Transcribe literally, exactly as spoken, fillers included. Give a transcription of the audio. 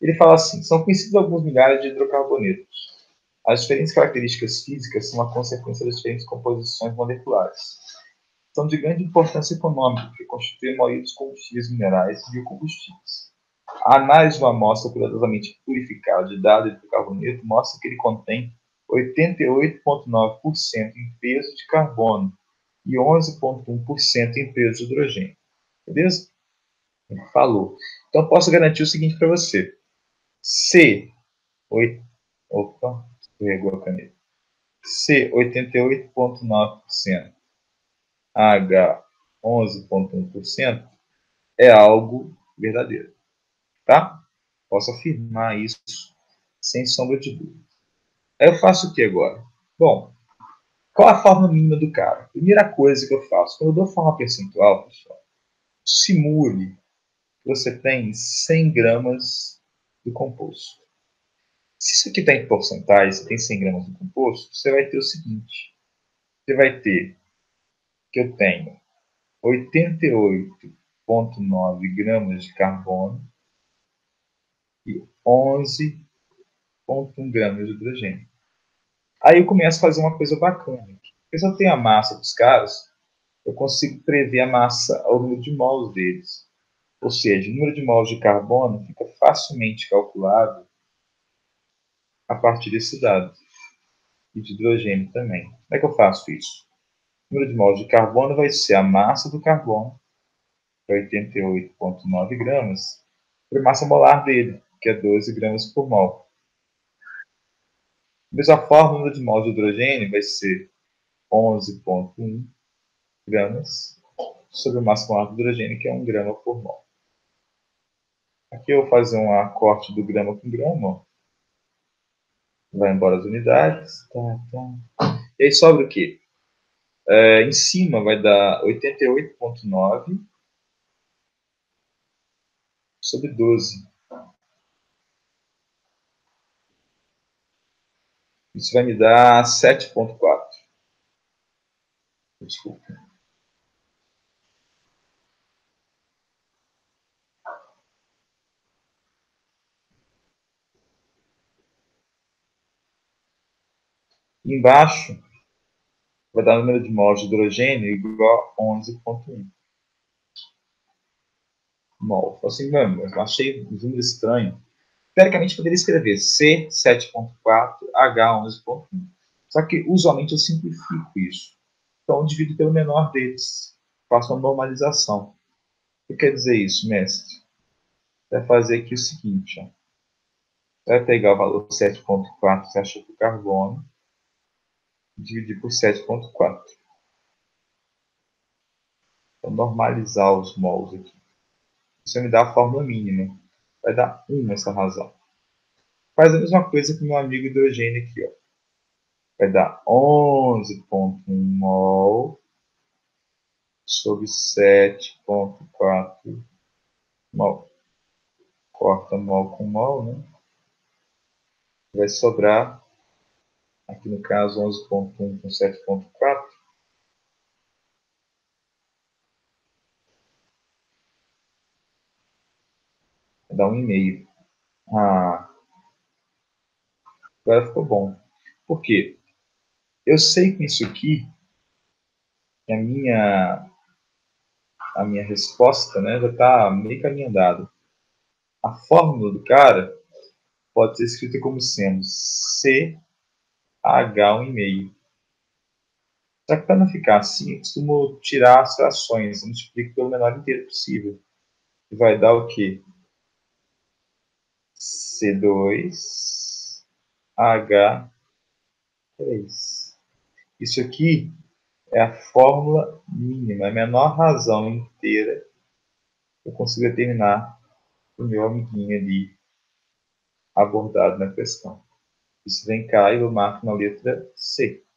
Ele fala assim, são conhecidos alguns milhares de hidrocarbonetos. As diferentes características físicas são a consequência das diferentes composições moleculares. São de grande importância econômica, porque constituem a maioria dos combustíveis minerais e biocombustíveis. A análise de uma amostra cuidadosamente purificada de dados de hidrocarboneto mostra que ele contém oitenta e oito vírgula nove por cento em peso de carbono e onze vírgula um por cento em peso de hidrogênio. Beleza? Ele falou. Então, posso garantir o seguinte para você. Se... Oi, opa, escorregou a caneta. Se oitenta e oito vírgula nove por cento, H onze vírgula um por cento, é algo verdadeiro. Tá? Posso afirmar isso sem sombra de dúvida. Aí eu faço o que agora? Bom, qual a forma mínima do cara? Primeira coisa que eu faço, quando eu dou forma percentual, pessoal, simule que você tem cem gramas do composto. Se isso aqui está em porcentagem, você tem cem gramas do composto, você vai ter o seguinte. Você vai ter que eu tenho oitenta e oito vírgula nove gramas de carbono e onze vírgula um gramas de hidrogênio. Aí eu começo a fazer uma coisa bacana. Porque se eu tenho a massa dos caras, eu consigo prever a massa ao número de moles deles. Ou seja, o número de moles de carbono fica facilmente calculado a partir desse dado. E de hidrogênio também. Como é que eu faço isso? O número de moles de carbono vai ser a massa do carbono, que é oitenta e oito vírgula nove gramas, por massa molar dele, que é doze gramas por mol. Da mesma forma, o número de moles de hidrogênio vai ser onze vírgula um gramas sobre a massa molar do hidrogênio, que é um grama por mol. Aqui eu vou fazer um corte do grama com grama. Vai embora as unidades. Tá, tá. E aí sobra o quê? É, em cima vai dar oitenta e oito vírgula nove sobre doze. Isso vai me dar sete vírgula quatro. Desculpa. Embaixo, vai dar o número de moles de hidrogênio igual a onze vírgula um. Mol. Então, assim, mesmo, eu achei um número estranho. Teoricamente, poderia escrever C, sete vírgula quatro, H, onze vírgula um. Só que, usualmente, eu simplifico isso. Então, eu divido pelo menor deles. Faço uma normalização. O que quer dizer isso, mestre? Vai fazer aqui o seguinte. Ó. Vai pegar o valor sete vírgula quatro que você achou para o carbono. Dividir por sete vírgula quatro. Então, normalizar os mols aqui. Isso me dá a fórmula mínima. Vai dar um nessa razão. Faz a mesma coisa com o meu amigo hidrogênio aqui. Ó. Vai dar onze vírgula um mol sobre sete vírgula quatro mol. Corta mol com mol, né? Vai sobrar, aqui no caso, onze vírgula um com sete vírgula quatro. Dá um e meio. Ah, agora ficou bom. Por quê? Eu sei que isso aqui, a minha, a minha resposta, né, já está meio caminho andado. A fórmula do cara pode ser escrita como sendo C H um e meio. Só que para não ficar assim, eu costumo tirar as frações. Eu multiplico pelo menor inteiro possível. E vai dar o quê? C dois, H três. Isso aqui é a fórmula mínima, a menor razão inteira que eu consigo determinar o meu amiguinho ali abordado na questão. Isso vem cá e eu marco na letra C.